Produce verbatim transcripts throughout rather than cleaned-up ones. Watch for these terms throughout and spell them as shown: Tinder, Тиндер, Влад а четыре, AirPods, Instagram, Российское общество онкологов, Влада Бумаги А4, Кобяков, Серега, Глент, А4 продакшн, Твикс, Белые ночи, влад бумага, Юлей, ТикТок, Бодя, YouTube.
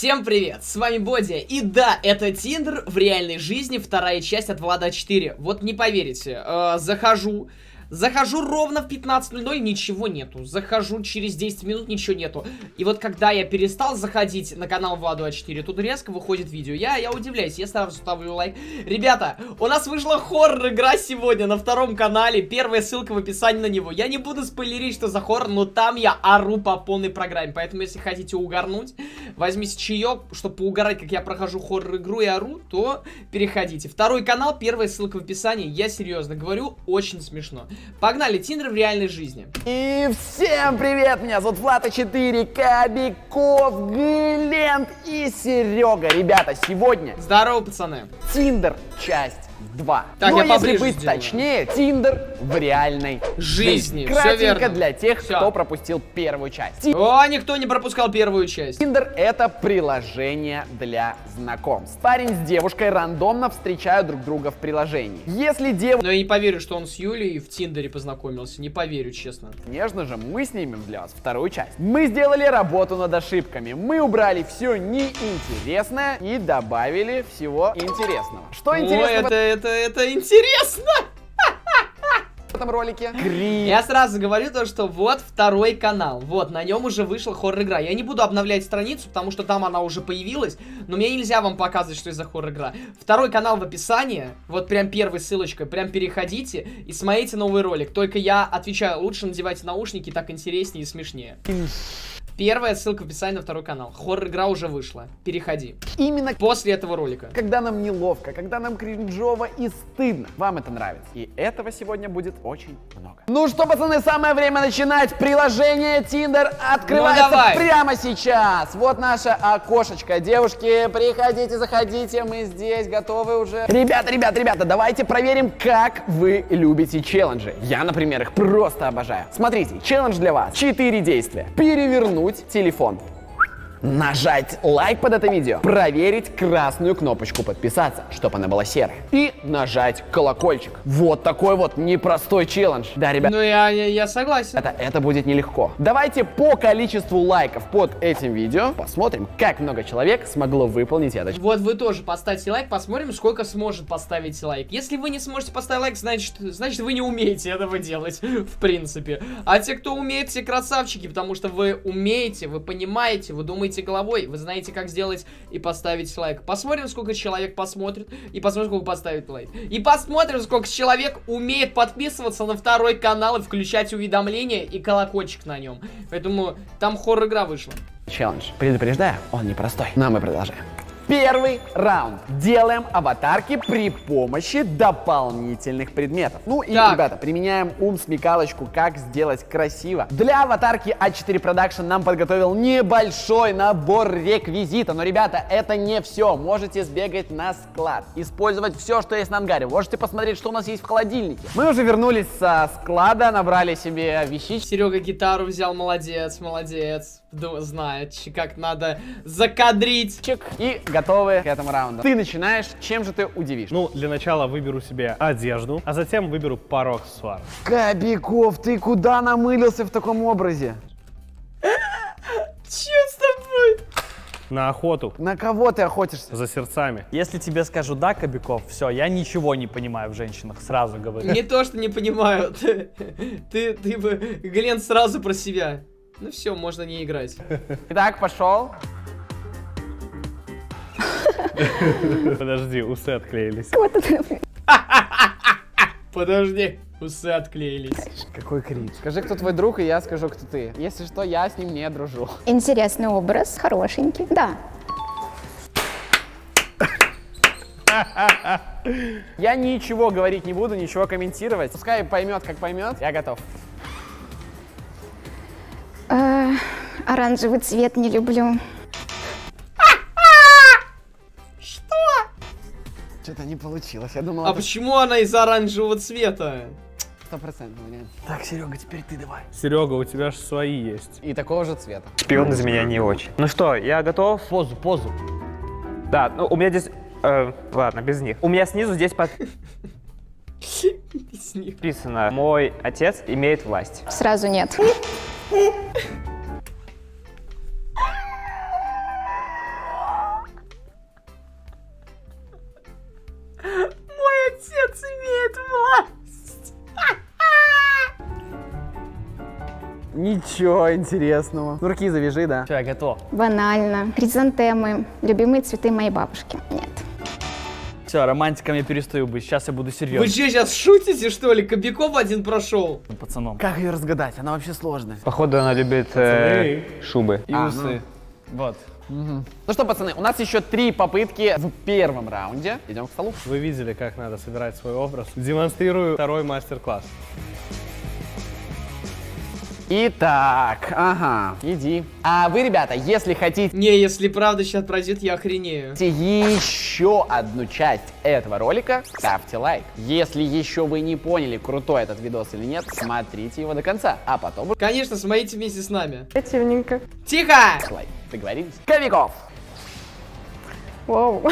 Всем привет, с вами Бодя, и да, это Tinder в реальной жизни, вторая часть от Влада а четыре. Вот не поверите, э, захожу, захожу ровно в пятнадцать ноль ноль, ничего нету, захожу через десять минут, ничего нету. И вот когда я перестал заходить на канал Владу а четыре, тут резко выходит видео, я, я удивляюсь, я сразу ставлю лайк. Ребята, у нас вышла хоррор-игра сегодня на втором канале, первая ссылка в описании на него. Я не буду спойлерить, что за хоррор, но там я ору по полной программе, поэтому если хотите угорнуть... Возьмите чаек, чтобы поугарать, как я прохожу хоррор-игру и ору, то переходите. Второй канал, первая ссылка в описании. Я серьезно говорю, очень смешно. Погнали, Tinder в реальной жизни. И всем привет, меня зовут Влад а четыре, Кобяков, Глент и Серега. Ребята, сегодня... Здорово, пацаны. Tinder, часть два. Так, но я если быть сделаю. Точнее, Tinder в реальной жизни. жизни. Кратенько для тех, Все. кто пропустил первую часть. О, никто не пропускал первую часть. Tinder — это приложение для знакомств. Парень с девушкой рандомно встречают друг друга в приложении. Если девушка... Но я не поверю, что он с Юлей в Тиндере познакомился. Не поверю, честно. Конечно же, мы снимем для вас вторую часть. Мы сделали работу над ошибками. Мы убрали все неинтересное и добавили всего интересного. Что интересного... Ой, это... Это, это интересно! В этом ролике. Крис. Я сразу говорю то, что вот второй канал. Вот, на нем уже вышла хоррор-игра. Я не буду обновлять страницу, потому что там она уже появилась. Но мне нельзя вам показывать, что это за хоррор-игра. Второй канал в описании. Вот прям первой ссылочкой. Прям переходите и смотрите новый ролик. Только я отвечаю, лучше надевайте наушники, так интереснее и смешнее. Первая ссылка в описании на второй канал. Хоррор-игра уже вышла. Переходи. Именно после этого ролика. Когда нам неловко, когда нам кринжово и стыдно. Вам это нравится. И этого сегодня будет очень много. Ну что, пацаны, самое время начинать. Приложение Tinder открывается ну, прямо сейчас. Вот наше окошечко. Девушки, приходите, заходите. Мы здесь готовы уже. Ребята, ребята, ребята, давайте проверим, как вы любите челленджи. Я, например, их просто обожаю. Смотрите, челлендж для вас. Четыре действия. Перевернуть телефон, нажать лайк под это видео, проверить красную кнопочку подписаться, чтобы она была серой, и нажать колокольчик. Вот такой вот непростой челлендж. Да, ребят? Ну, я, я, я согласен. Это, это будет нелегко. Давайте по количеству лайков под этим видео посмотрим, как много человек смогло выполнить это. Вот вы тоже поставьте лайк, посмотрим, сколько сможет поставить лайк. Если вы не сможете поставить лайк, значит, значит вы не умеете этого делать, в принципе. А те, кто умеет, те красавчики, потому что вы умеете, вы понимаете, вы думаете головой, вы знаете, как сделать и поставить лайк. Посмотрим, сколько человек посмотрит, и посмотрим, сколько поставит лайк. И посмотрим, сколько человек умеет подписываться на второй канал и включать уведомления и колокольчик на нем. Поэтому там хоррор-игра вышла. Челлендж, предупреждаю, он непростой. Но мы продолжаем. Первый раунд. Делаем аватарки при помощи дополнительных предметов. Ну и, так. ребята, применяем ум, смекалочку, как сделать красиво. Для аватарки а четыре продакшн нам подготовил небольшой набор реквизита. Но, ребята, это не все. Можете сбегать на склад, использовать все, что есть на ангаре. Можете посмотреть, что у нас есть в холодильнике. Мы уже вернулись со склада, набрали себе вещички. Серега гитару взял, молодец, молодец. Знает, как надо закадрить. Чик. И готовы к этому раунду. Ты начинаешь, чем же ты удивишь? Ну, для начала выберу себе одежду, а затем выберу пару аксессуаров. Кобяков, ты куда намылился в таком образе? Чё с тобой? На охоту. На кого ты охотишься? За сердцами. Если тебе скажу «да», Кобяков, все, я ничего не понимаю в женщинах, сразу говорю. Не то, что не понимаю, ты бы, Глент, сразу про себя. Ну все, можно не играть. Итак, пошел. Подожди, усы отклеились. Подожди, усы отклеились. Какой крик. Скажи, кто твой друг, и я скажу, кто ты. Если что, я с ним не дружу. Интересный образ, хорошенький. Да. Я ничего говорить не буду, ничего комментировать. Пускай поймет, как поймет. Я готов. Оранжевый цвет не люблю. Что? Что-то не получилось, я думала... А почему она из оранжевого цвета? Сто процентов вариант. Так, Серега, теперь ты давай. Серега, у тебя же свои есть. И такого же цвета. Шпион из меня не очень. Ну что, я готов? Позу, позу. Да, ну у меня здесь... Э, ладно, без них. У меня снизу здесь под... Без них. Написано, мой отец имеет власть. Сразу нет. Ничего интересного. Нурки завяжи, да? Все, я готов. Банально. Хризантемы. Любимые цветы моей бабушки. Нет. Все, романтиком я перестаю быть, сейчас я буду серьезным. Вы че, сейчас шутите, что ли? Кобяков один прошел. Пацаном. Как ее разгадать? Она вообще сложная. Походу, она любит э, шубы. И а, усы. Ну. Вот. Угу. Ну что, пацаны, у нас еще три попытки в первом раунде. Идем к столу. Вы видели, как надо собирать свой образ. Демонстрирую второй мастер-класс. Итак, ага, иди. А вы, ребята, если хотите... Не, если правда сейчас пройдет, я охренею. Еще одну часть этого ролика, ставьте лайк. Если еще вы не поняли, крутой этот видос или нет, смотрите его до конца. А потом... Конечно, смотрите вместе с нами. Противненько. Тихо! Лайк, договорились. Кобяков! Вау,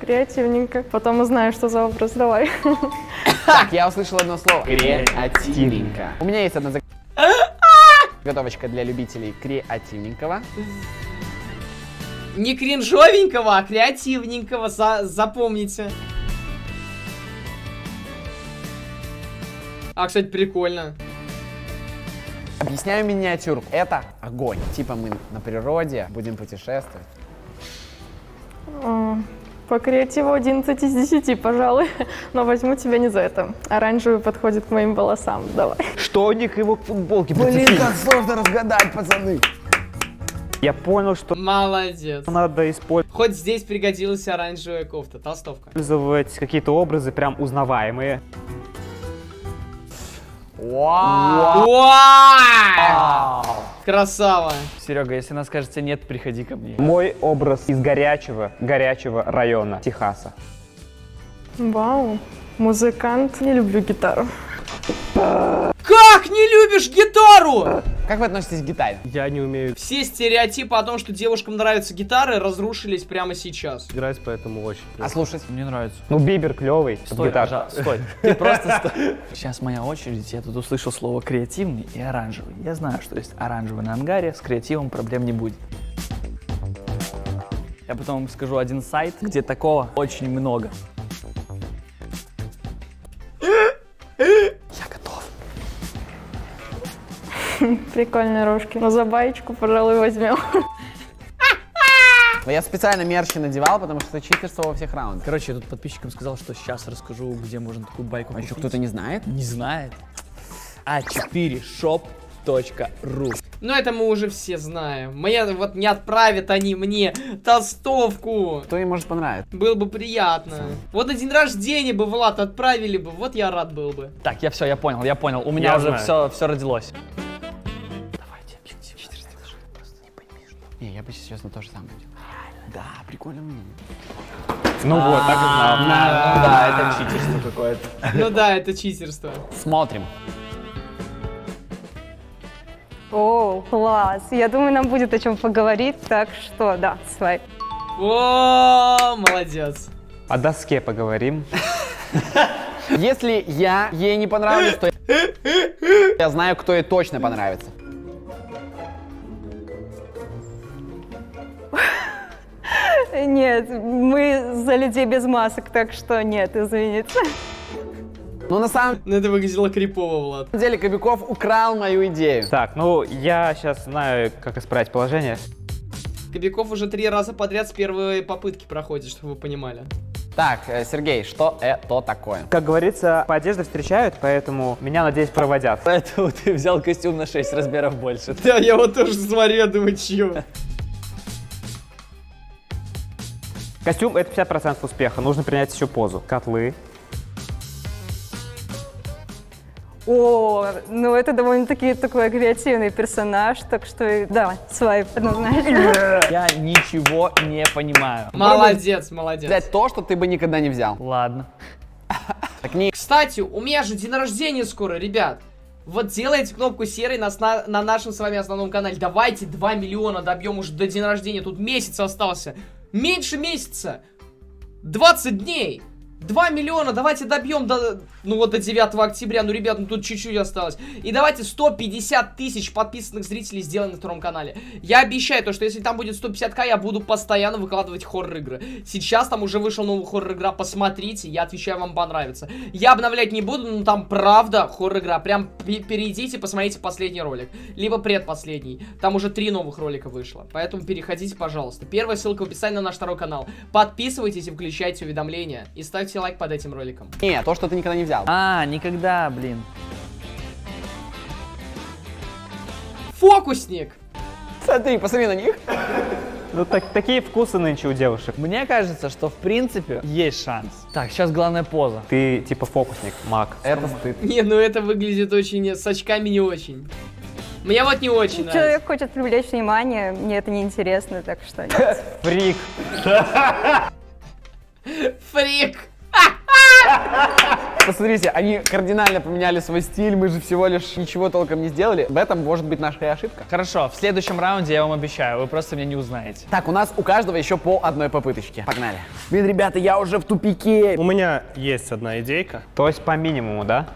креативненько. Потом узнаю, что за образ, давай. Так, я услышал одно слово. Креативненько. У меня есть одна зак... Готовочка для любителей креативненького. Не кринжовенького, а креативненького. За запомните. А, кстати, прикольно. Объясняю миниатюрку. Это огонь. Типа мы на природе будем путешествовать. О, по креативу одиннадцать из десяти, пожалуй. Но возьму тебя не за это. Оранжевый подходит к моим волосам. Давай. Что у них его к футболке? Блин, как сложно разгадать, пацаны. Я понял, что... Молодец. Надо использовать... Хоть здесь пригодилась оранжевая кофта, толстовка. Использовать какие-то образы прям узнаваемые. Вау! Вау! Красава! Серега, если она скажет тебе нет, приходи ко мне. Мой образ из горячего, горячего района Техаса. Вау, музыкант. Не люблю гитару. Как не любишь гитару? Как вы относитесь к гитаре? Я не умею. Все стереотипы о том, что девушкам нравятся гитары, разрушились прямо сейчас. Играть поэтому очень. А слушать? Мне нравится. Ну, Бибер клевый. Стой, пожалуйста, стой. Ты просто стой. Сейчас моя очередь. Я тут услышал слово креативный и оранжевый. Я знаю, что есть оранжевый на ангаре, с креативом проблем не будет. Я потом вам скажу один сайт, где такого очень много. Прикольные рожки. Но за баечку, пожалуй, возьмем. Я специально мерчи надевал, потому что читерство во всех раундах. Короче, я тут подписчикам сказал, что сейчас расскажу, где можно такую байку купить. А еще кто-то не знает? Не знает. а четыре шоп точка ру. Ну это мы уже все знаем. Мне вот не отправят они мне толстовку. Кто им может понравиться? Было бы приятно. Вот на день рождения бы, Влад, отправили бы. Вот я рад был бы. Так, я все, я понял, я понял. У меня я уже все, все родилось. Не, я бы сейчас на то же самое делал. Да, прикольно мне. Ну вот, так и знал. Да, это читерство какое-то. Ну да, это читерство. Смотрим. О, класс. Я думаю, нам будет о чем поговорить, так что, да, свайп. О, молодец. О доске поговорим. Если я ей не понравлюсь, то я знаю, кто ей точно понравится. Нет, мы за людей без масок, так что нет, извините. Ну, на самом деле... Это выглядело крипово, Влад. На самом деле, Кобяков украл мою идею. Так, ну, я сейчас знаю, как исправить положение. Кобяков уже три раза подряд с первой попытки проходит, чтобы вы понимали. Так, Сергей, что это такое? Как говорится, по одежде встречают, поэтому меня, надеюсь, проводят. Поэтому ты взял костюм на шесть размеров больше. Да, я вот тоже смотрю, думаю, чью. Костюм — это пятьдесят процентов успеха, нужно принять еще позу. Котлы. О, ну это довольно-таки такой креативный персонаж, так что да, свайп однозначно. Я ничего не понимаю. Молодец, молодец. Взять то, что ты бы никогда не взял. Ладно. Так не... Кстати, у меня же день рождения скоро, ребят. Вот делайте кнопку серой на, на нашем с вами основном канале. Давайте два миллиона добьем уже до дня рождения, тут месяц остался. Меньше месяца, двадцать дней, два миллиона, давайте добьем до, ну вот до девятого октября, ну ребят, ну тут чуть-чуть осталось. И давайте сто пятьдесят тысяч подписанных зрителей сделаем на втором канале. Я обещаю то, что если там будет сто пятьдесят тысяч, я буду постоянно выкладывать хоррор-игры. Сейчас там уже вышел новый хоррор-игра, посмотрите, я отвечаю, вам понравится. Я обновлять не буду, но там правда хоррор-игра, прям перейдите, посмотрите последний ролик, либо предпоследний. Там уже три новых ролика вышло, поэтому переходите, пожалуйста. Первая ссылка в описании на наш второй канал. Подписывайтесь и включайте уведомления, и ставьте лайк под этим роликом. Не, то, что ты никогда не взял. А, никогда, блин. Фокусник! Смотри, посмотри на них. Ну, так, такие вкусы нынче у девушек. Мне кажется, что, в принципе, есть шанс. Так, сейчас главная поза. Ты, типа, фокусник, маг. Это стыд. Не, ну это выглядит очень... с очками не очень. Мне вот не очень. Человек хочет привлечь внимание, мне это неинтересно, так что нет. Фрик. Фрик. Посмотрите, они кардинально поменяли свой стиль, мы же всего лишь ничего толком не сделали. В этом может быть наша ошибка. Хорошо, в следующем раунде я вам обещаю, вы просто меня не узнаете. Так, у нас у каждого еще по одной попыточке. Погнали. Блин, ребята, я уже в тупике. У меня есть одна идейка. То есть по минимуму, да?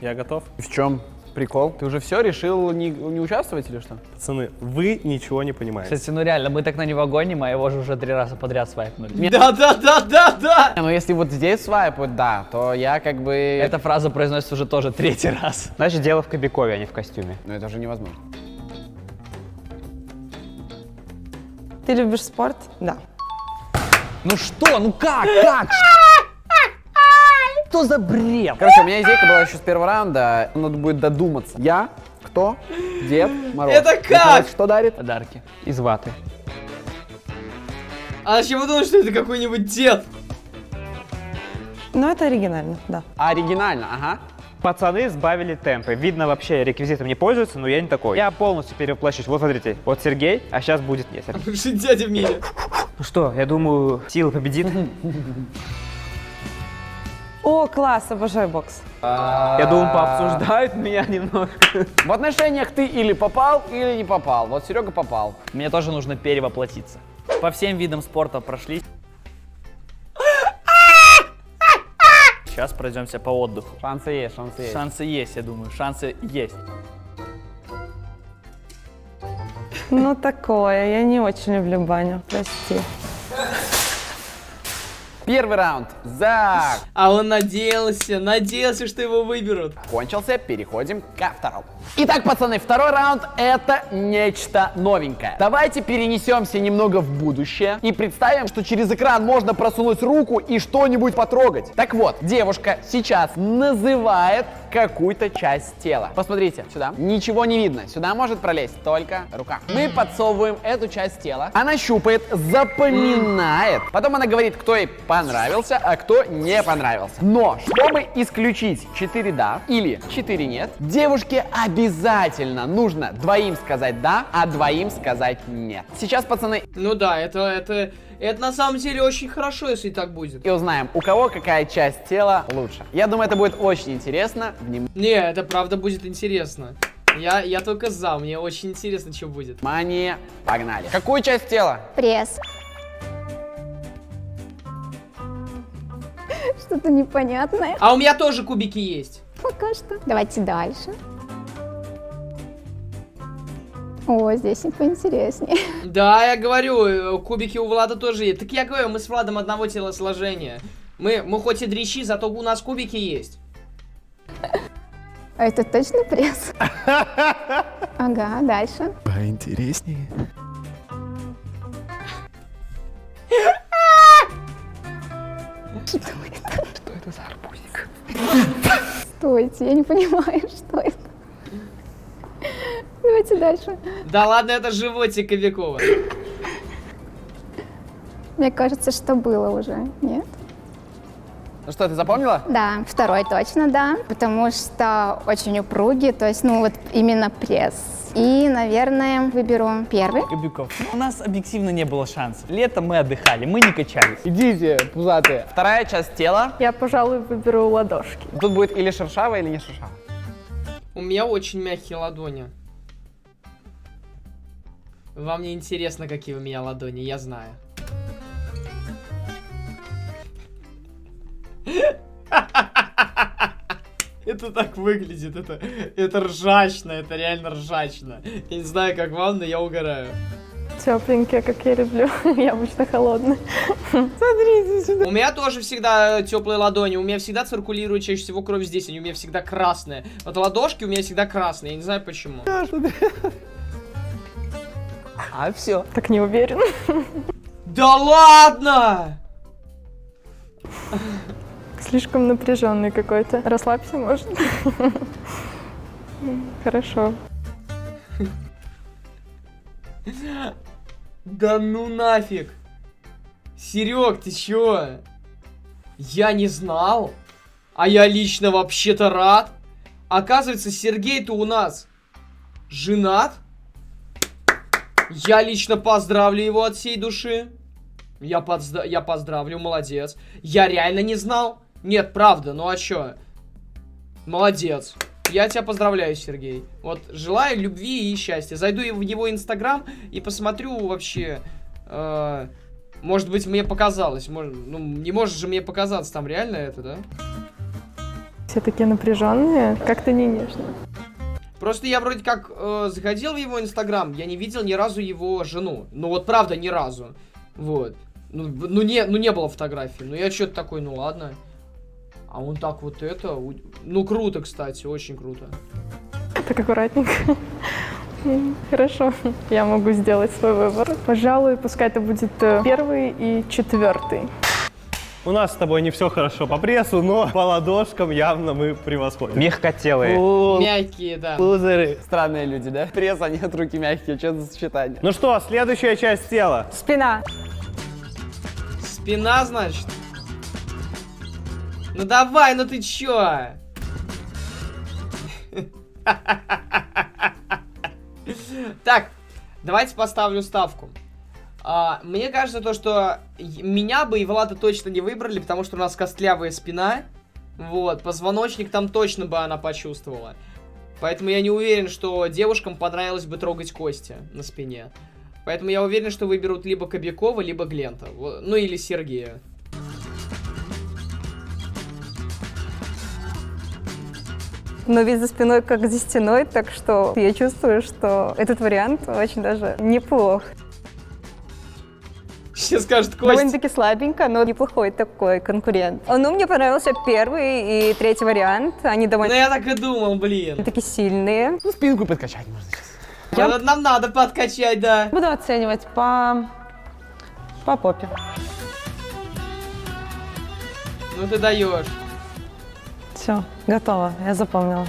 Я готов. В чем прикол? Ты уже все решил не, не участвовать или что? Пацаны, вы ничего не понимаете. Кстати, ну реально, мы так на него гоним, а его же уже три раза подряд свайпнули. Да-да-да-да-да! Но если вот здесь свайпают, да, то я как бы... Эта фраза произносится уже тоже третий раз. Значит, дело в Кобякове, а не в костюме. Но это же невозможно. Ты любишь спорт? Да. Ну что? Ну как? Как? Что за бред? Короче, у меня идейка была еще с первого раунда, надо будет додуматься. Я, кто, Дед Мороз. Это как? Что дарит? Подарки из ваты. А зачем вы думали, что это какой-нибудь дед? Ну это оригинально, да. Оригинально, ага. Пацаны сбавили темпы. Видно, вообще реквизитом не пользуются, но я не такой. Я полностью перевоплощусь. Вот смотрите, вот Сергей, а сейчас будет не Сергей. Лучший дядя в мире. Ну что, я думаю, сила победит. О, класс, обожаю бокс. Я думаю, пообсуждают меня немного. В отношениях ты или попал, или не попал. Вот Серега попал. Мне тоже нужно перевоплотиться. По всем видам спорта прошли. Сейчас пройдемся по отдыху. Шансы есть, шансы есть. Шансы есть, я думаю, шансы есть. Ну такое, я не очень люблю баню, прости. Первый раунд. За. А он надеялся, надеялся, что его выберут. Кончился, переходим ко второму. Итак, пацаны, второй раунд – это нечто новенькое. Давайте перенесемся немного в будущее и представим, что через экран можно просунуть руку и что-нибудь потрогать. Так вот, девушка сейчас называет какую-то часть тела. Посмотрите, сюда ничего не видно, сюда может пролезть только рука. Мы подсовываем эту часть тела, она щупает, запоминает, потом она говорит, кто ей понравился. Понравился, а кто не понравился. Но, чтобы исключить четыре да или четыре нет, девушке обязательно нужно двоим сказать да, а двоим сказать нет. Сейчас, пацаны... Ну да, это, это, это на самом деле очень хорошо, если так будет. И узнаем, у кого какая часть тела лучше. Я думаю, это будет очень интересно. Вним... Не, это правда будет интересно. Я, я только за, мне очень интересно, что будет. Мани, погнали. Какую часть тела? Пресс. Что-то непонятное. А у меня тоже кубики есть. Пока что. Давайте дальше. О, здесь поинтереснее. Да, я говорю, кубики у Влада тоже есть. Так я говорю, мы с Владом одного телосложения. Мы, мы хоть и дрищи, зато у нас кубики есть. А это точно пресс? Ага, дальше. Поинтереснее. Что это? Что это за арбузик? Стойте, я не понимаю, что это. Давайте дальше. Да ладно, это животик Кобякова. Мне кажется, что было уже, нет? Ну что, ты запомнила? Да, второй точно, да. Потому что очень упругий, то есть, ну вот именно пресс. И, наверное, выберу первый. Кобяков. У нас объективно не было шансов. Летом мы отдыхали, мы не качались. Идите, пузатые. Вторая часть тела. Я, пожалуй, выберу ладошки. Тут будет или шершавая, или не шершавая. У меня очень мягкие ладони. Вам не интересно, какие у меня ладони, я знаю. Это так выглядит, это, это ржачно, это реально ржачно. Я не знаю, как вам, но я угораю. Тепленькие, как я люблю. Я обычно холодная. Смотрите сюда. У меня тоже всегда теплые ладони. У меня всегда циркулирует чаще всего кровь здесь. Они у меня всегда красные. Вот ладошки у меня всегда красные. Я не знаю почему. А все. Так не уверен. Да ладно! Слишком напряженный какой-то. Расслабься, может. Хорошо. Да ну нафиг! Серег, ты чё? Я не знал. А я лично вообще-то рад. Оказывается, Сергей-то у нас женат. Я лично поздравлю его от всей души. Я, подзда... я поздравлю, молодец. Я реально не знал. Нет, правда, ну а чё? Молодец. Я тебя поздравляю, Сергей. Вот, желаю любви и счастья. Зайду в его инстаграм и посмотрю вообще... Э, может быть, мне показалось. Может, ну, не может же мне показаться там реально это, да? Все такие напряженные, как-то не нежно. Просто я вроде как э, заходил в его инстаграм, я не видел ни разу его жену. Ну вот правда, ни разу. Вот. Ну, ну, не, ну не было фотографий. Ну я что-то такой, ну ладно. А он так вот это... Ну, круто, кстати, очень круто. Так аккуратненько. Хорошо. Я могу сделать свой выбор. Пожалуй, пускай это будет первый и четвертый. У нас с тобой не все хорошо по прессу, но по ладошкам явно мы превосходим. Мягкотелые. Л мягкие, да. Лузеры. Странные люди, да? Пресс, а нет, руки мягкие. Что за сочетание? Ну что, следующая часть тела. Спина. Спина, значит? Ну давай, ну ты чё? Так, давайте поставлю ставку. А, мне кажется, то, что меня бы и Влада точно не выбрали, потому что у нас костлявая спина. Вот, позвоночник там точно бы она почувствовала. Поэтому я не уверен, что девушкам понравилось бы трогать кости на спине. Поэтому я уверен, что выберут либо Кобякова, либо Глента. Ну или Сергея. Но весь за спиной как за стеной, так что я чувствую, что этот вариант очень даже неплох. Сейчас скажет Костя. Довольно-таки слабенько, но неплохой такой конкурент. Ну, мне понравился первый и третий вариант. Они довольно... Ну, я так и думал, блин. Такие сильные. Ну, спинку подкачать можно сейчас. Я... Нам надо подкачать, да. Буду оценивать по... по попе. Ну, ты даешь. Все, готово, я запомнила.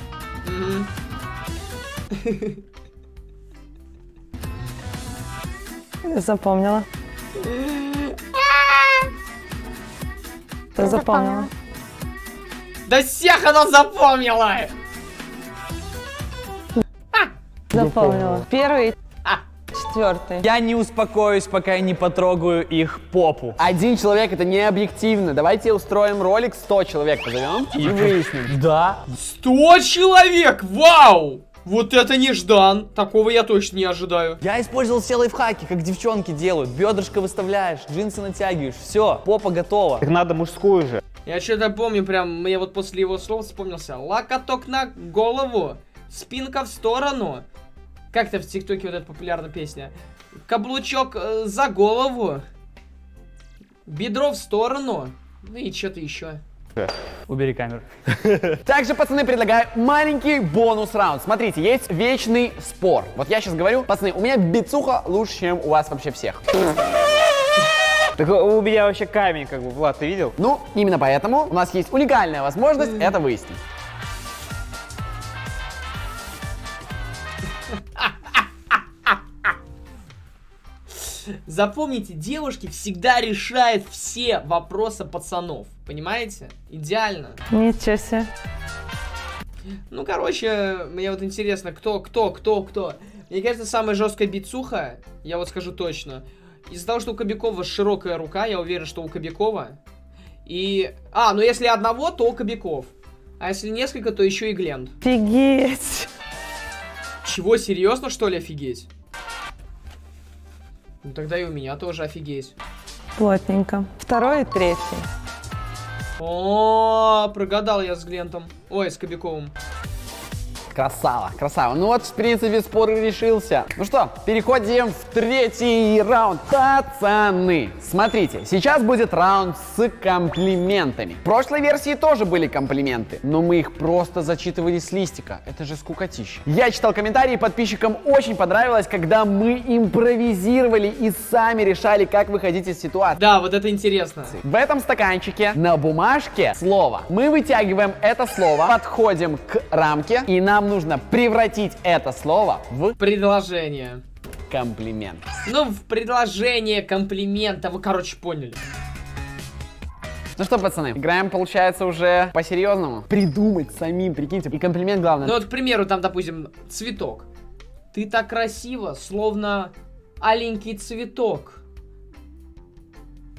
Mm-hmm. Я запомнила. Ты запомнила. Да всех она запомнила! Запомнила. Первый, а. четвертый. Я не успокоюсь, пока я не потрогаю их попу. Один человек, это не объективно. Давайте устроим ролик, сто человек позовем и выясним. Да. сто человек, вау! Вот это неждан, такого я точно не ожидаю. Я использовал все лайфхаки, как девчонки делают. Бедрышко выставляешь, джинсы натягиваешь, все, попа готова. Так надо мужскую же. Я что-то помню прям, я вот после его слов вспомнился. Локоток на голову, спинка в сторону. Как-то в ТикТоке вот эта популярная песня. Каблучок э, за голову, бедро в сторону, ну и что-то еще. Убери камеру. Также, пацаны, предлагаю маленький бонус-раунд. Смотрите, есть вечный спор. Вот я сейчас говорю, пацаны, у меня бицуха лучше, чем у вас вообще всех. Так у меня вообще камень, как бы, Влад, ты видел? Ну, именно поэтому у нас есть уникальная возможность это выяснить. Запомните, девушки всегда решают все вопросы пацанов. Понимаете? Идеально. Ничего себе. Ну, короче, мне вот интересно, кто, кто, кто, кто. Мне кажется, самая жесткая бицуха, я вот скажу точно. Из-за того, что у Кобякова широкая рука, я уверен, что у Кобякова. И... А, ну если одного, то Кобяков. А если несколько, то еще и Глент. Офигеть. Чего, серьезно, что ли, офигеть? Ну тогда и у меня тоже офигеть. Плотненько. Второй и третий. О, прогадал я с Глентом. Ой, с Кобяковым. Красава, красава. Ну вот, в принципе, спор решился. Ну что, переходим в третий раунд, пацаны. Смотрите, сейчас будет раунд с комплиментами. В прошлой версии тоже были комплименты, но мы их просто зачитывали с листика. Это же скукотища. Я читал комментарии, подписчикам очень понравилось, когда мы импровизировали и сами решали, как выходить из ситуации. Да, вот это интересно. В этом стаканчике на бумажке слово. Мы вытягиваем это слово, подходим к рамке, и нам нужно превратить это слово в предложение. Комплимент. Ну, в предложение комплимента, вы, короче, поняли. Ну что, пацаны, играем, получается, уже по-серьезному. Придумать самим, прикиньте, и комплимент главное. Ну вот, к примеру, там, допустим, цветок. Ты так красиво, словно аленький цветок.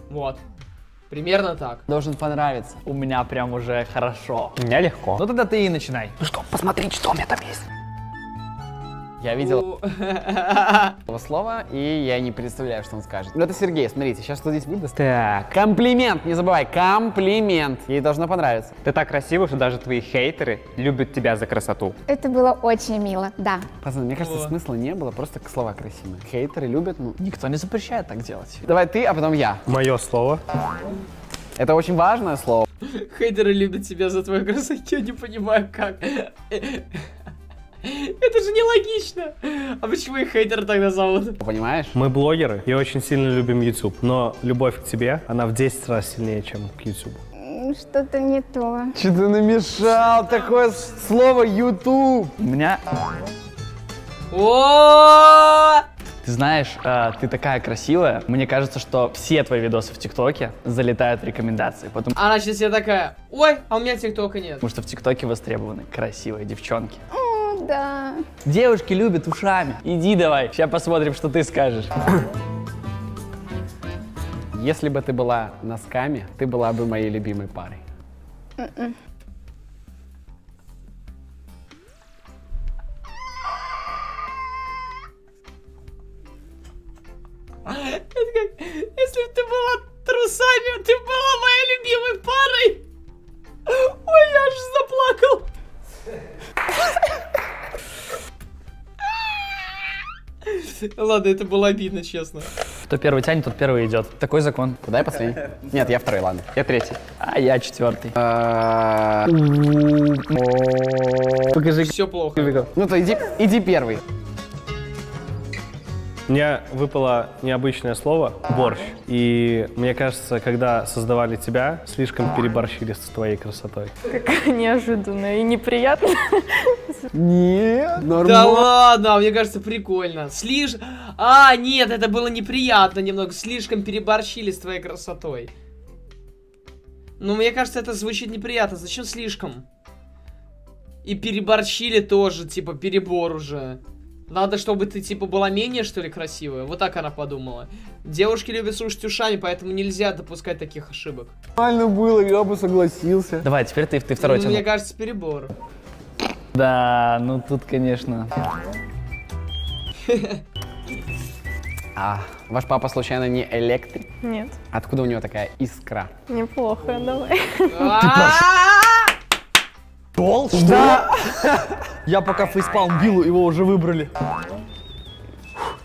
Вот. Примерно так. Должен понравиться. У меня прям уже хорошо. У меня легко. Ну тогда ты и начинай. Ну что, посмотри, что у меня там есть. Я видел этого слова, и я не представляю, что он скажет. Ну это Сергей, смотрите, сейчас что здесь выдаст. Так. Комплимент, не забывай, комплимент. Ей должно понравиться. Ты так красива, что даже твои хейтеры любят тебя за красоту. Это было очень мило, да. Пацаны, мне кажется, О. смысла не было, просто слова красивые. Хейтеры любят, ну никто не запрещает так делать. Давай ты, а потом я. Мое слово. Это очень важное слово. Хейтеры любят тебя за твою красоту, я не понимаю как. Это же нелогично. А почему их хейтеры тогда зовут? Понимаешь? Мы блогеры и очень сильно любим YouTube. Но любовь к тебе, она в десять раз сильнее, чем к YouTube. Что-то не то. Че ты намешал такое слово YouTube? У меня... О! Ты знаешь, э, ты такая красивая. Мне кажется, что все твои видосы в ТикТоке залетают в рекомендации. Потом... Она сейчас я такая, ой, а у меня ТикТока нет. Потому что в ТикТоке востребованы красивые девчонки. Да. Девушки любят ушами. Иди давай, сейчас посмотрим, что ты скажешь. Если бы ты была носками, ты была бы моей любимой парой. Mm-mm. Это как, если бы ты была трусами, ты была моей любимой парой. Ой, я аж заплакал. Ладно, это было обидно, честно. Кто первый тянет, тот первый идет. Такой закон. Куда я последний? Нет, я второй, ладно. Я третий. А я четвертый. Покажи. Все плохо. Ну то иди, иди первый. Мне выпало необычное слово «борщ». И мне кажется, когда создавали тебя, слишком переборщили с твоей красотой. Какая неожиданная и неприятная. Нет, нормально. Да ладно, мне кажется, прикольно. Слиш... А, нет, это было неприятно немного. Слишком переборщили с твоей красотой. Ну, мне кажется, это звучит неприятно. Зачем слишком? И переборщили тоже, типа, перебор уже. Надо, чтобы ты, типа, была менее, что ли, красивая. Вот так она подумала. Девушки любят слушать ушами, поэтому нельзя допускать таких ошибок. Нормально было, я бы согласился. Давай, теперь ты, ты второй. Ну, мне кажется, перебор. Да, ну тут, конечно. А, ваш папа, случайно, не электрик? Нет. Откуда у него такая искра? Неплохо, давай. Гол? Что? Да. Я пока фейспалм бил, его уже выбрали.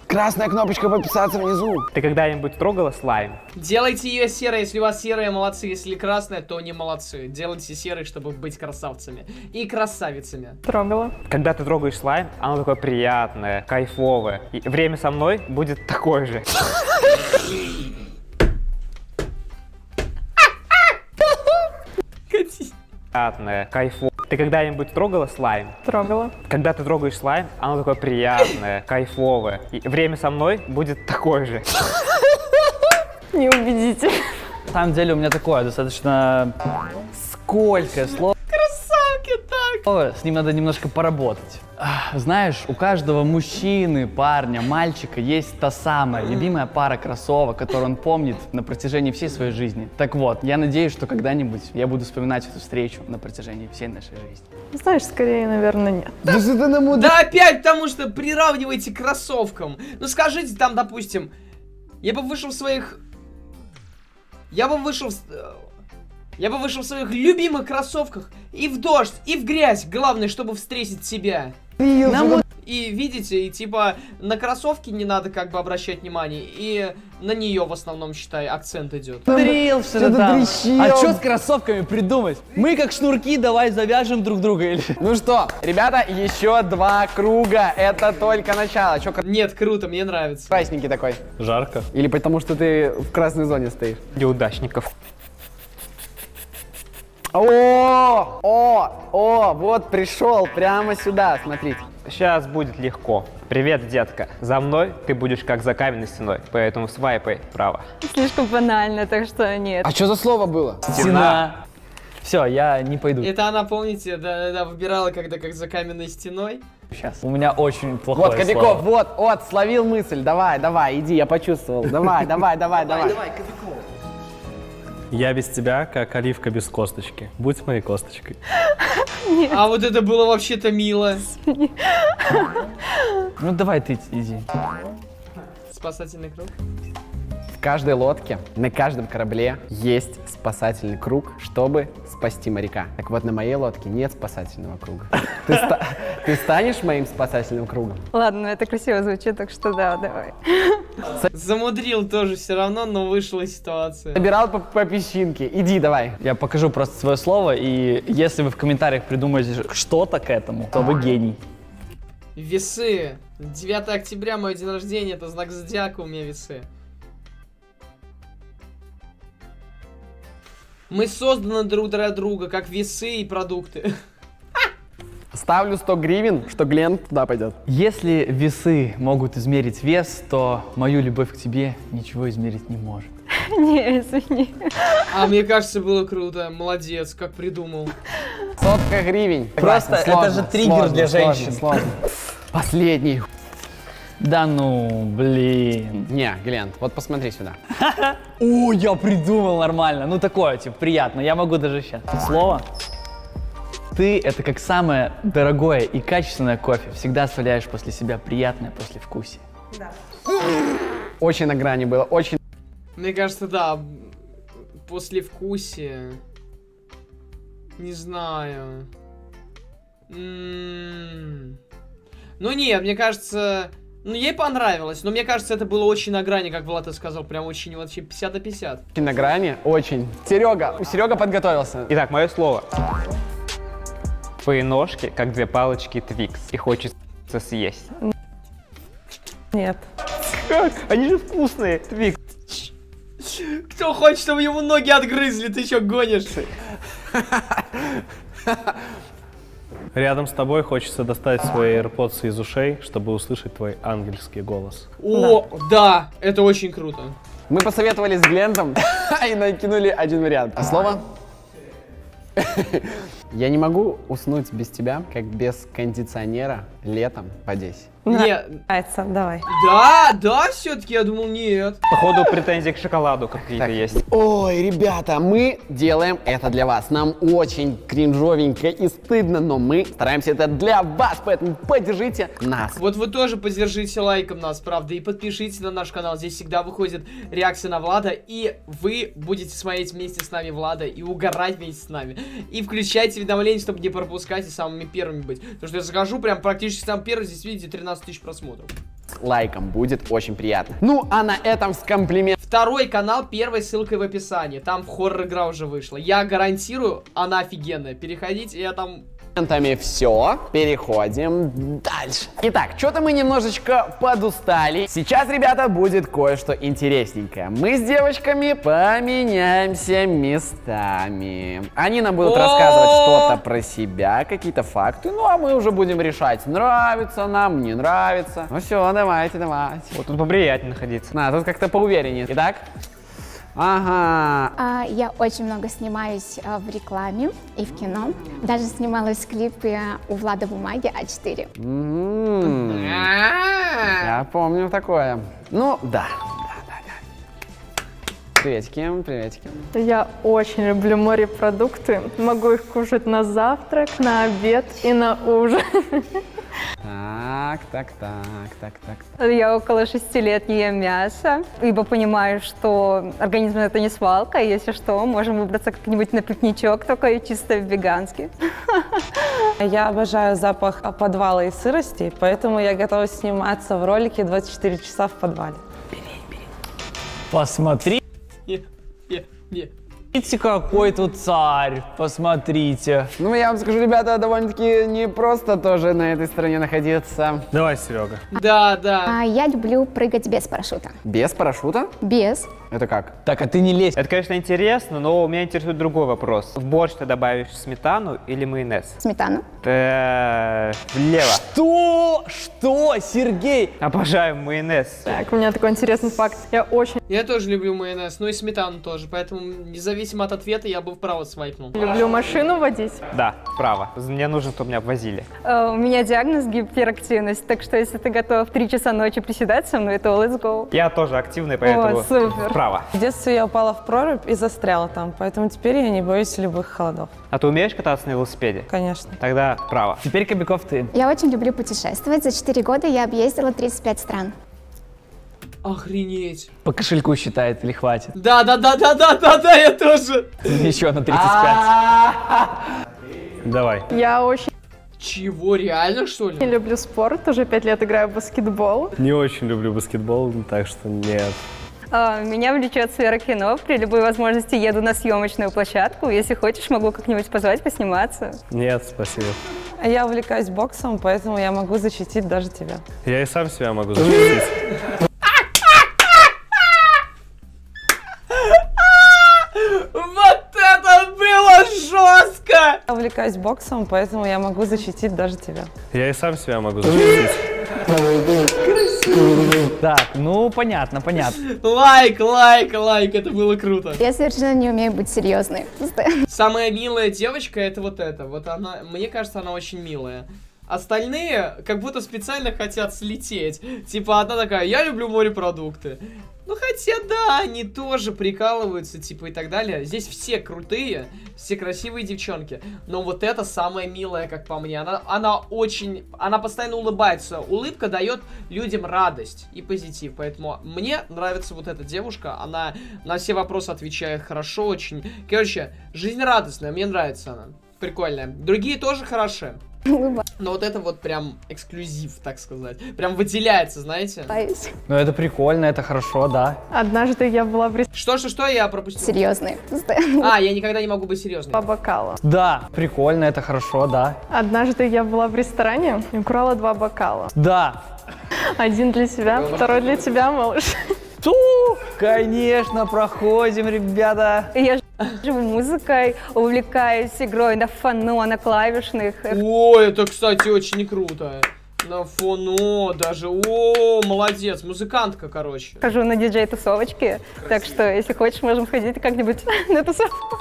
Красная кнопочка подписаться внизу. Ты когда-нибудь трогала слайм? Делайте ее серой, если у вас серые, молодцы. Если красная, то не молодцы. Делайте серой, чтобы быть красавцами. И красавицами. Трогала. Когда ты трогаешь слайм, оно такое приятное, кайфовое. И время со мной будет такое же. Приятное, кайфово. Ты когда-нибудь трогала слайм? Трогала. Когда ты трогаешь слайм, оно такое приятное, кайфовое. И время со мной будет такое же. Не убедите. На самом деле у меня такое достаточно скользкое слово. Красавки так. С ним надо немножко поработать. Знаешь, у каждого мужчины, парня, мальчика есть та самая любимая пара кроссовок, которую он помнит на протяжении всей своей жизни. Так вот, я надеюсь, что когда-нибудь я буду вспоминать эту встречу на протяжении всей нашей жизни. Знаешь, скорее, наверное, нет. Да, да, да опять потому что приравниваете к кроссовкам. Ну скажите там, допустим, я бы вышел в своих... Я бы вышел в... Я бы вышел в своих любимых кроссовках и в дождь, и в грязь, главное, чтобы встретить себя. Нам... И видите, и типа на кроссовки не надо как бы обращать внимание, и на нее в основном, считай, акцент идет. Дрил, что там. А что с кроссовками придумать? Мы как шнурки давай завяжем друг друга или... Ну что, ребята, еще два круга, это только начало. Чё... Нет, круто, мне нравится. Красненький такой. Жарко. Или потому что ты в красной зоне стоишь. Для удачников. О, о, о, вот пришел прямо сюда, смотрите. Сейчас будет легко. Привет, детка. За мной ты будешь как за каменной стеной, поэтому свайпай вправо. Слишком банально, так что нет. А что за слово было? Стена. Стена. Все, я не пойду. Это она, помните, да, да, выбирала, когда как за каменной стеной. Сейчас. У меня очень плохое слово. Вот, Кобяков, вот, вот, словил мысль. Давай, давай, иди, я почувствовал. Давай, давай, давай, давай. Давай, Кобяков. Я без тебя, как оливка без косточки. Будь моей косточкой. Нет. А вот это было вообще-то мило. Ну давай ты иди. Спасательный круг. В каждой лодке, на каждом корабле есть спасательный круг, чтобы спасти моряка. Так вот, на моей лодке нет спасательного круга. Ты, ста ты станешь моим спасательным кругом? Ладно, ну это красиво звучит, так что да, давай. Замудрил тоже все равно, но вышла из ситуации. Собирал по, по песчинке. Иди, давай. Я покажу просто свое слово, и если вы в комментариях придумаете что-то к этому, то вы гений. Весы. девятое октября, мой день рождения, это знак зодиака, у меня весы. Мы созданы друг для друга, как весы и продукты. Ставлю сто гривен, что Глент туда пойдет. Если весы могут измерить вес, то мою любовь к тебе ничего измерить не может. Не, извини. А мне кажется, было круто. Молодец, как придумал. Сотка гривен. Просто это же триггер для женщин. Последний. Да ну, блин. Не, Глент, вот посмотри сюда. О, я придумал нормально. Ну такое, типа, приятно. Я могу даже сейчас. Слово. Ты это как самое дорогое и качественное кофе. Всегда оставляешь после себя приятное послевкусие. Да. Очень на грани было, очень. Мне кажется, да, послевкусие. Не знаю. М-м-м. Ну нет, мне кажется... Ну, ей понравилось, но мне кажется, это было очень на грани, как Влад сказал, прям очень, вообще пятьдесят на пятьдесят. Очень на грани, очень. Серега, Серега подготовился. Итак, мое слово. Твои ножки, как две палочки Твикс, и хочется съесть. Нет. Как? Они же вкусные, Твикс. Кто хочет, чтобы ему ноги отгрызли, ты чё гонишься? Рядом с тобой хочется достать свои AirPods из ушей, чтобы услышать твой ангельский голос. О, да, это очень круто. Мы посоветовались с Глентом и накинули один вариант. А слово? Я не могу уснуть без тебя, как без кондиционера летом по десять. Нет. Давай. Да, да, все-таки я думал, нет. Походу претензии к шоколаду какие-то есть. Ой, ребята, мы делаем это для вас. Нам очень кринжовенько и стыдно, но мы стараемся это для вас, поэтому поддержите нас. Вот вы тоже поддержите лайком нас, правда, и подпишитесь на наш канал. Здесь всегда выходит реакция на Влада, и вы будете смотреть вместе с нами Влада и угорать вместе с нами. И включайте уведомления, чтобы не пропускать и самыми первыми быть. Потому что я захожу прям практически сам первый, здесь видите тринадцать тысяч просмотров. С лайком будет очень приятно. Ну, а на этом с комплимент. Второй канал, первой ссылкой в описании. Там хоррор-игра уже вышла. Я гарантирую, она офигенная. Переходите, я там... Все, переходим дальше. Итак, что-то мы немножечко подустали. Сейчас, ребята, будет кое-что интересненькое. Мы с девочками поменяемся местами. Они нам будут рассказывать что-то про себя, какие-то факты. Ну, а мы уже будем решать, нравится нам, не нравится. Ну все, давайте, давайте. Вот тут поприятнее находиться. На, тут как-то поувереннее. Итак... Ага. А, я очень много снимаюсь а, в рекламе и в кино. Даже снималась в клипе у Влады Бумаги А четыре. Mm-hmm. Я помню такое. Ну, да. Приветики, приветики. Я очень люблю морепродукты. Могу их кушать на завтрак, на обед и на ужин. Так. Так, так, так, так, так. Я около шести лет не ем мясо, ибо понимаю, что организм это не свалка, и если что, можем выбраться как-нибудь на пикничок, только и чисто веганский. Я обожаю запах подвала и сырости, поэтому я готова сниматься в ролике двадцать четыре часа в подвале. Бери, бери. Посмотри. Нет, нет, нет. Видите, какой тут царь, посмотрите. Ну, я вам скажу, ребята, довольно-таки непросто тоже на этой стороне находиться. Давай, Серега. Да, да. А я люблю прыгать без парашюта. Без парашюта? Без. Это как? Так, а ты не лезь. Это, конечно, интересно, но меня интересует другой вопрос. В борщ ты добавишь сметану или майонез? Сметану. Влево. Что? Что, Сергей? Обожаю майонез. Так, у меня такой интересный факт. Я очень... Я тоже люблю майонез, ну и сметану тоже, поэтому независимо от ответа я бы вправо свайпнул. Люблю машину водить. Да, вправо. Мне нужно, чтобы меня возили. Uh, у меня диагноз гиперактивность, так что если ты готов в три часа ночи приседать со мной, то let's go. Я тоже активный, поэтому oh, супер. Вправо. В детстве я упала в прорубь и застряла там, поэтому теперь я не боюсь любых холодов. А ты умеешь кататься на велосипеде? Конечно. Тогда вправо. Теперь, Кобяков, ты. Я очень люблю путешествовать. За четыре года я объездила тридцать пять стран. Охренеть. По кошельку считает или хватит? Да, да, да, да, да, да, да, я тоже. Еще на тридцать пять. Давай. Я очень... Чего, реально, что ли? Не люблю спорт, уже пять лет играю в баскетбол. Не очень люблю баскетбол, так что нет. Меня влечет сфера кино, при любой возможности еду на съемочную площадку. Если хочешь, могу как-нибудь позвать посниматься. Нет, спасибо. Я увлекаюсь боксом, поэтому я могу защитить даже тебя. Я и сам себя могу защитить. Я увлекаюсь боксом, поэтому я могу защитить даже тебя. Я и сам себя могу защитить. Так, ну понятно, понятно. Лайк, лайк, лайк, это было круто. Я совершенно не умею быть серьезной. Самая милая девочка — это вот эта. Вот она, мне кажется, она очень милая. Остальные как будто специально хотят слететь. Типа одна такая: я люблю морепродукты. Ну хотя да, они тоже прикалываются, типа, и так далее. Здесь все крутые, все красивые девчонки. Но вот эта самая милая, как по мне. Она, она очень... Она постоянно улыбается. Улыбка дает людям радость и позитив. Поэтому мне нравится вот эта девушка. Она на все вопросы отвечает хорошо очень. Короче, жизнерадостная, мне нравится она. Прикольная. Другие тоже хороши. Но вот это вот прям эксклюзив, так сказать. Прям выделяется, знаете? Ну это прикольно, это хорошо, да. Однажды я была в... Что-что-что я пропустил? Серьезный. А, я никогда не могу быть серьезной. По бокалу. Да, прикольно, это хорошо, да. Однажды я была в ресторане и украла два бокала. Да. Один для себя, второй для тебя, малыш. Ту, конечно, проходим, ребята. Я живу музыкой, увлекаюсь игрой на фоно, на клавишных. О, это, кстати, очень круто. На фоно даже. О, молодец, музыкантка, короче. Хожу на диджей-тусовочки, так что, если хочешь, можем ходить как-нибудь на тусовку.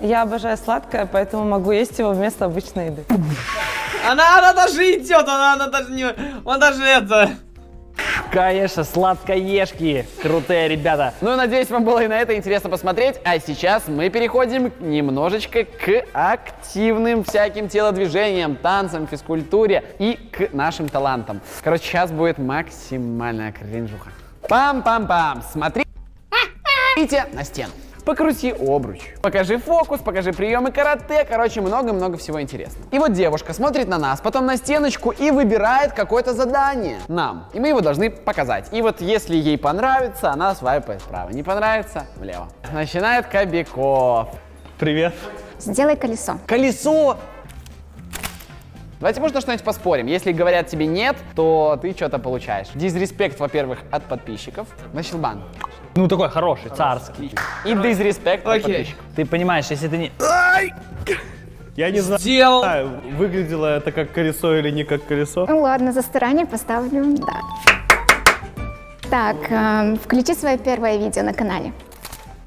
Я обожаю сладкое, поэтому могу есть его вместо обычной еды. Она, она даже идет, она, она даже не... Он даже это... Конечно, сладкоежки, крутые ребята. Ну, надеюсь, вам было и на это интересно посмотреть. А сейчас мы переходим немножечко к активным всяким телодвижениям, танцам, физкультуре и к нашим талантам. Короче, сейчас будет максимальная кринжуха. Пам-пам-пам, смотрите на стену. Покрути обруч, покажи фокус, покажи приемы карате, короче, много-много всего интересного. И вот девушка смотрит на нас, потом на стеночку и выбирает какое-то задание нам. И мы его должны показать. И вот если ей понравится, она свайпает вправо, не понравится — влево. Начинает Кобяков. Привет. Сделай колесо. Колесо! Давайте, может, на что-нибудь поспорим. Если говорят тебе нет, то ты что-то получаешь. Дизреспект, во-первых, от подписчиков. На щелбан. Ну, такой хороший, царский. И дизреспект от подписчиков. Ты понимаешь, если ты не... Ай! Я не Сделал. знаю, выглядело это как колесо или не как колесо. Ну ладно, за старание поставлю «да». Так, э, включи свое первое видео на канале.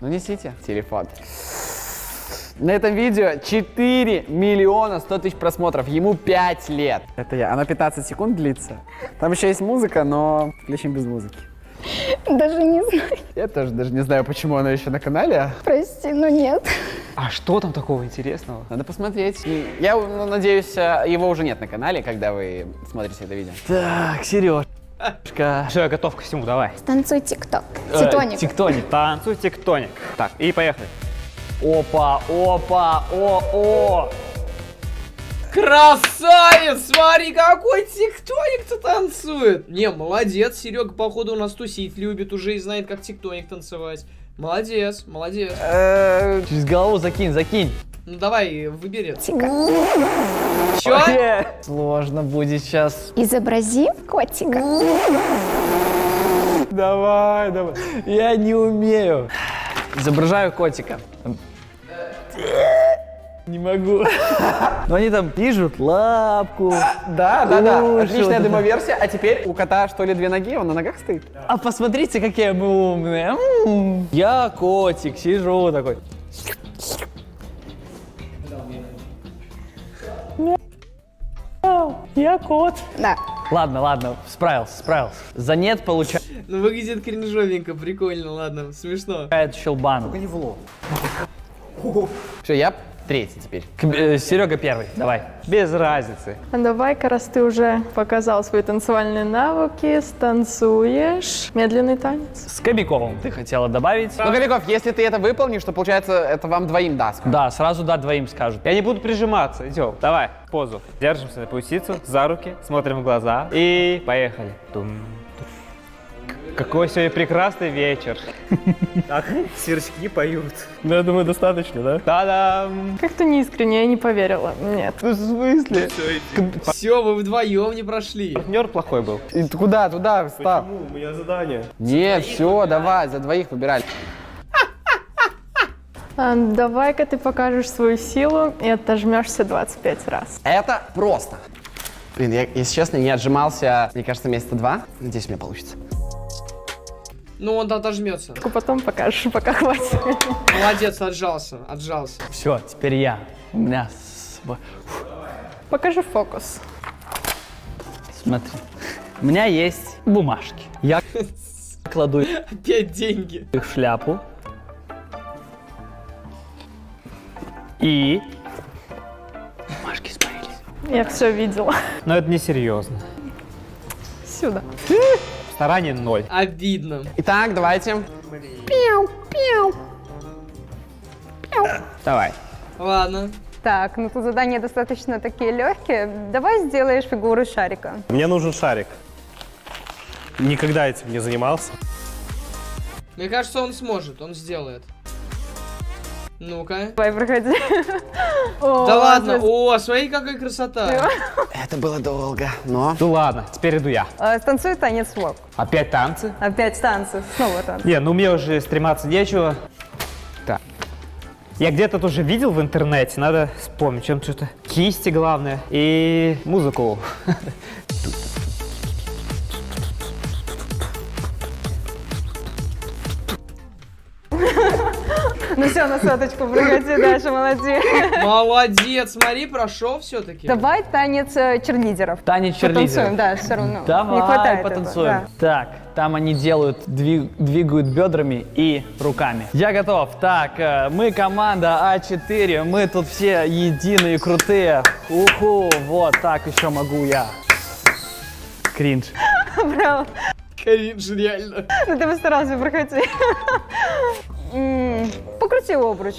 Ну, несите телефон. На этом видео четыре миллиона сто тысяч просмотров, ему пять лет. Это я, она пятнадцать секунд длится. Там еще есть музыка, но включим без музыки. Даже не знаю. Я тоже даже не знаю, почему она еще на канале. Прости, но нет. А что там такого интересного? Надо посмотреть. Я, ну, надеюсь, его уже нет на канале, когда вы смотрите это видео. Так, Сереж. Все, я готов ко всему, давай. Танцуй тикток. Тектоник. Тектоник. Танцуй тиктоник. Так, и поехали. Опа, опа, о-о. Красавец! Смотри, какой тиктоник-то танцует! Не, молодец, Серега, походу, у нас тусить любит уже и знает, как тиктоник танцевать. Молодец, молодец. Через голову закинь, закинь. Ну давай, выбери. Чё? Сложно будет сейчас. Изобрази котика. Давай, давай. Я не умею. Изображаю котика. Не могу. Но они там пижут лапку. Да, да, да. Отличная демоверсия. А теперь у кота что ли две ноги, он на ногах стоит. А посмотрите, какие мы умные. Я котик, сижу такой. Я кот. Да. Ладно, ладно, справился, справился. За нет получается. Ну выглядит кринжовенько, прикольно, ладно, смешно. Это щелбан. Только не в лоб. Все, я третий теперь. Серега первый, давай. Без разницы. А давай-ка, раз ты уже показал свои танцевальные навыки, станцуешь медленный танец. С Кобяковым ты хотела добавить. Ну, Кобяков, если ты это выполнишь, то получается это вам двоим да скажут. Да, сразу да двоим скажут. Я не буду прижиматься, идем. Давай, позу. Держимся на поясницу, за руки, смотрим в глаза и поехали. Какой сегодня прекрасный вечер. Так, сверчки поют. Ну, я думаю, достаточно, да? Та-дам! Как-то неискренне, я не поверила. Нет. Ну, в смысле? Все, вы вдвоем не прошли. Партнер плохой был. И куда, туда, встал. Почему? У меня задание. Нет, все, давай, за двоих выбирали. Давай-ка ты покажешь свою силу и отожмешься двадцать пять раз. Это просто. Блин, я, если честно, не отжимался, мне кажется, месяца два. Надеюсь, у меня получится. Ну, он отожмется. Потом покажешь, пока хватит. Молодец, отжался, отжался. Все, теперь я. Покажи фокус. Смотри, у меня есть бумажки. Я кладу опять деньги в шляпу. И бумажки испарились. Я все видела. Но это не серьезно. Сюда. Старание ноль. Обидно. Итак, давайте. Пиу, пиу. Пиу. Давай. Ладно. Так, ну тут задания достаточно такие легкие. Давай сделаешь фигуру шарика. Мне нужен шарик. Никогда этим не занимался. Мне кажется, он сможет, он сделает. Ну-ка. Давай, проходи. Да ладно, о, смотри, какая красота. Это было долго, но... Ну ладно, теперь иду я. Станцуй танец лок. Опять танцы? Опять танцы, снова танцы. Не, ну мне уже стрематься нечего. Так. Я где-то тоже видел в интернете, надо вспомнить, чем что-то. Кисти главное и музыку. Ну все, на соточку прокати дальше, молодец. Молодец, смотри, прошел все-таки. Давай танец черлидеров. Танец черлидеров. Потанцуем, да, все равно. Давай, не хватает потанцуем. Этого, да. Так, там они делают, двиг, двигают бедрами и руками. Я готов. Так, мы команда А четыре, мы тут все единые, крутые. Уху, вот так еще могу я. Кринж. Браво. Кринж, реально. Ну ты постарался, проходи. Покрути обруч.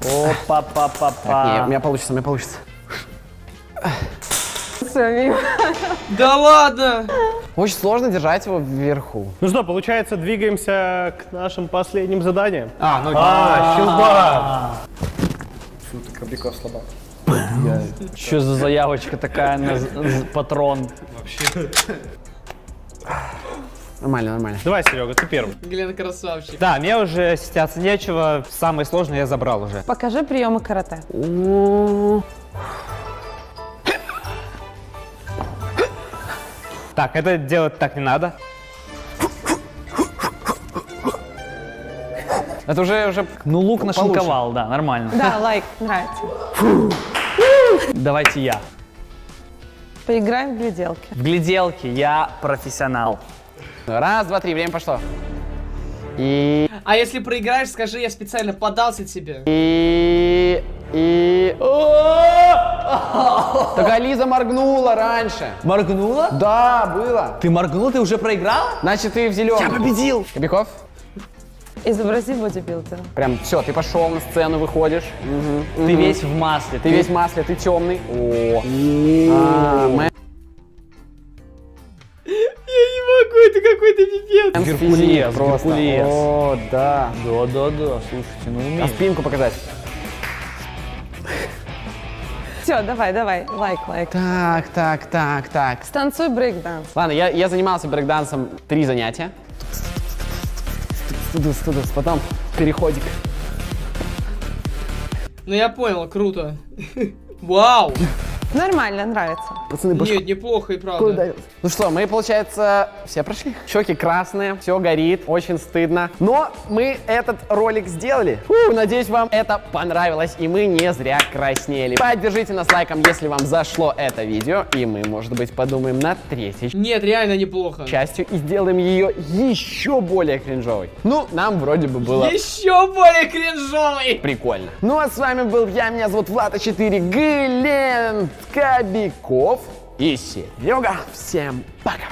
Опа-па-па-па. У меня получится, у меня получится. Да ладно! Очень сложно держать его вверху. Ну что, получается, двигаемся к нашим последним заданиям. А, ну да. Что ты, Кобяков, слабак? Что за заявочка такая на патрон? Вообще... Нормально, нормально. Давай, Серега, ты первый. Глент красавчик. Да, мне уже стесняться нечего. Самое сложное я забрал уже. Покажи приемы карате. Так, это делать так не надо. Это уже уже. Ну лук нашинковал, да, нормально. Да, лайк, нравится. Давайте я. Поиграем в гляделки. В гляделки. Я профессионал. Раз, два, три. Время пошло. И... А если проиграешь, скажи, я специально подался тебе. И... И... Только Лиза моргнула раньше. Моргнула? Да, было. Ты моргнул, ты уже проиграл? Значит, ты в зеленом. Я победил. Кобяков? Изобрази бодибилдер. Прям все, ты пошел на сцену, выходишь. Угу. Ты угу. весь в масле. Ты, ты весь в масле, ты темный. О. А, мэ... Я не могу, это какой-то пипец. Геркулес, просто. Геркулес. О, да. Да, да, да. Слушайте, ну умеешь. А спинку показать. Все, давай, давай, лайк, лайк. Так, так, так, так. Станцуй брейк-данс. Ладно, я, я занимался брейк-дансом три занятия. Тудус, тудус, потом переходик. Ну я понял, круто. Вау! Нормально, нравится. Пацаны, башка... Нет, неплохо и правда. Ну что, мы, получается, все прошли. Щеки красные, все горит, очень стыдно. Но мы этот ролик сделали. Фу, надеюсь, вам это понравилось, и мы не зря краснели. Поддержите нас лайком, если вам зашло это видео, и мы, может быть, подумаем над третьей. Нет, реально неплохо. Частью и сделаем ее еще более кринжовой. Ну, нам вроде бы было... Еще более кринжовой! Прикольно. Ну, а с вами был я, меня зовут Влад а четыре, Глент, Кобяков и Серега. Всем пока.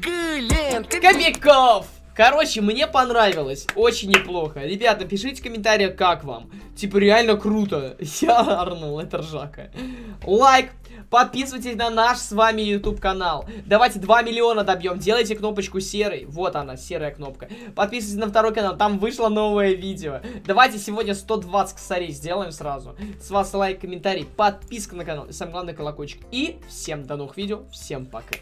Глент, Кобяков. Короче, мне понравилось. Очень неплохо. Ребята, пишите в комментариях, как вам. Типа, реально круто. Я орнул, это ржака. Лайк. Подписывайтесь на наш с вами YouTube канал. Давайте два миллиона добьем. Делайте кнопочку серой. Вот она, серая кнопка. Подписывайтесь на второй канал. Там вышло новое видео. Давайте сегодня сто двадцать косарей сделаем сразу. С вас лайк, комментарий, подписка на канал. И самое главное, колокольчик. И всем до новых видео. Всем пока.